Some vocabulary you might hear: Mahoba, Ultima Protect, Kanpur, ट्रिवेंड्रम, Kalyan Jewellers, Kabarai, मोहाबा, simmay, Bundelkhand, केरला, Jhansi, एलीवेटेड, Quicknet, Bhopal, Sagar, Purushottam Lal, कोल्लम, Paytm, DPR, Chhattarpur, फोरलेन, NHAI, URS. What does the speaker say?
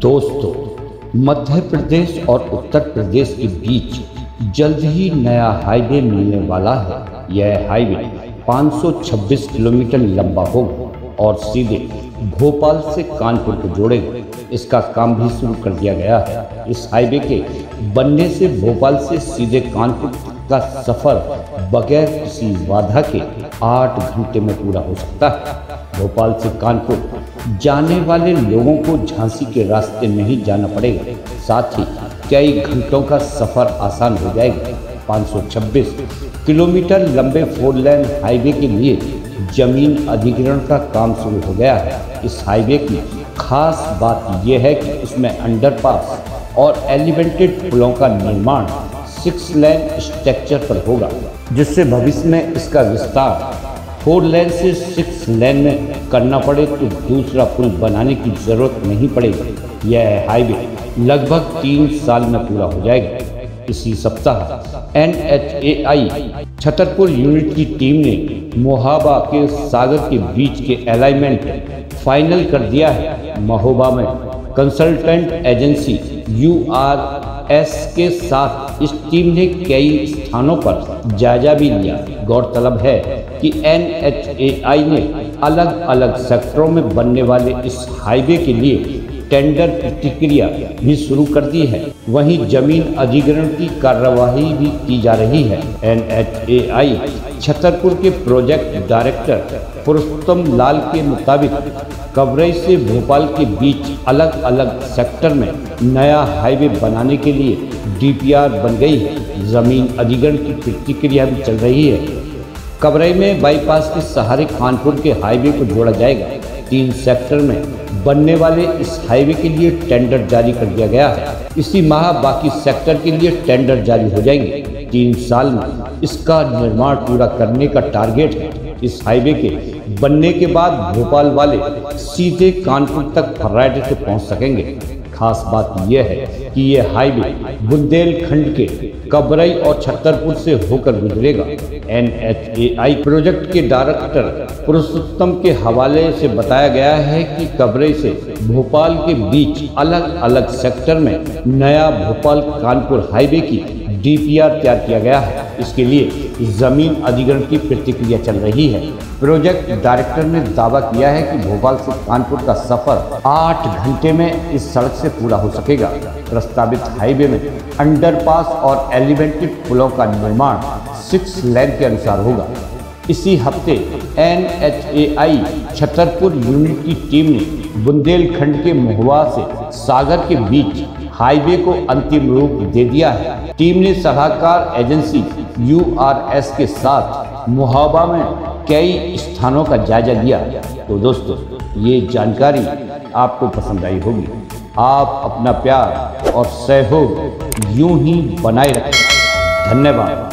दोस्तों, मध्य प्रदेश और उत्तर प्रदेश के बीच जल्द ही नया हाईवे मिलने वाला है। यह हाईवे 526 किलोमीटर लंबा होगा और सीधे भोपाल से कानपुर को जोड़ेगा। इसका काम भी शुरू कर दिया गया है। इस हाईवे के बनने से भोपाल से सीधे कानपुर का सफर बगैर किसी बाधा के 8 घंटे में पूरा हो सकता है। भोपाल से कानपुर जाने वाले लोगों को झांसी के रास्ते में ही जाना पड़ेगा, साथ ही कई घंटों का सफर आसान हो जाएगा। 526 किलोमीटर लंबे फोरलेन हाईवे के लिए जमीन अधिग्रहण का काम शुरू हो गया है। इस हाईवे की खास बात यह है कि इसमें अंडरपास और एलीवेटेड पुलों का निर्माण 6 लेन स्ट्रक्चर पर होगा, जिससे भविष्य में इसका विस्तार 4 लेन से 6 लेन में करना पड़े तो दूसरा पुल बनाने की जरूरत नहीं पड़ेगी। यह हाईवे लगभग 3 साल में पूरा हो जाएगा। इसी सप्ताह NHAI छतरपुर यूनिट की टीम ने मोहाबा के सागर के बीच के अलाइनमेंट फाइनल कर दिया है। महोबा में कंसल्टेंट एजेंसी URS के साथ इस टीम ने कई स्थानों पर जायजा भी लिया। गौरतलब है कि NHAI ने अलग अलग सेक्टरों में बनने वाले इस हाईवे के लिए टेंडर प्रतिक्रिया भी शुरू कर दी है। वहीं जमीन अधिग्रहण की कार्यवाही भी की जा रही है। NHAI छतरपुर के प्रोजेक्ट डायरेक्टर पुरुषोत्तम लाल के मुताबिक कबरई से भोपाल के बीच अलग अलग सेक्टर में नया हाईवे बनाने के लिए DPR बन गई है। जमीन अधिग्रहण की प्रतिक्रिया भी चल रही है। कबरई में बाईपास के सहारे कानपुर के हाईवे को जोड़ा जाएगा। 3 सेक्टर में बनने वाले इस हाईवे के लिए टेंडर जारी कर दिया गया है। इसी माह बाकी सेक्टर के लिए टेंडर जारी हो जाएंगे। 3 साल में इसका निर्माण पूरा करने का टारगेट है। इस हाईवे के बनने के बाद भोपाल वाले सीधे कानपुर तक फ्लाइट से पहुँच सकेंगे। खास बात यह है कि ये हाईवे बुंदेलखंड के कबरई और छतरपुर से होकर गुजरेगा। NHAI प्रोजेक्ट के डायरेक्टर पुरुषोत्तम के हवाले से बताया गया है कि कबरई से भोपाल के बीच अलग अलग सेक्टर में नया भोपाल कानपुर हाईवे की DPR तैयार किया गया है। इसके लिए जमीन अधिग्रहण की प्रतिक्रिया चल रही है। प्रोजेक्ट डायरेक्टर ने दावा किया है कि भोपाल से कानपुर का सफर 8 घंटे में इस सड़क से पूरा हो सकेगा। प्रस्तावित हाईवे में अंडरपास और एलिवेटेड पुलों का निर्माण 6 लेन के अनुसार होगा। इसी हफ्ते NHAI छतरपुर यूनिट की टीम ने बुंदेलखंड के महुआ से सागर के बीच हाईवे को अंतिम रूप दे दिया है। टीम ने सलाहकार एजेंसी URS के साथ मोहाबा में कई स्थानों का जायजा लिया। तो दोस्तों, ये जानकारी आपको पसंद आई होगी। आप अपना प्यार और सहयोग यूं ही बनाए रखें। धन्यवाद।